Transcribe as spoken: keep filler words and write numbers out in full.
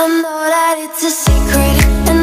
I know that it's a secret.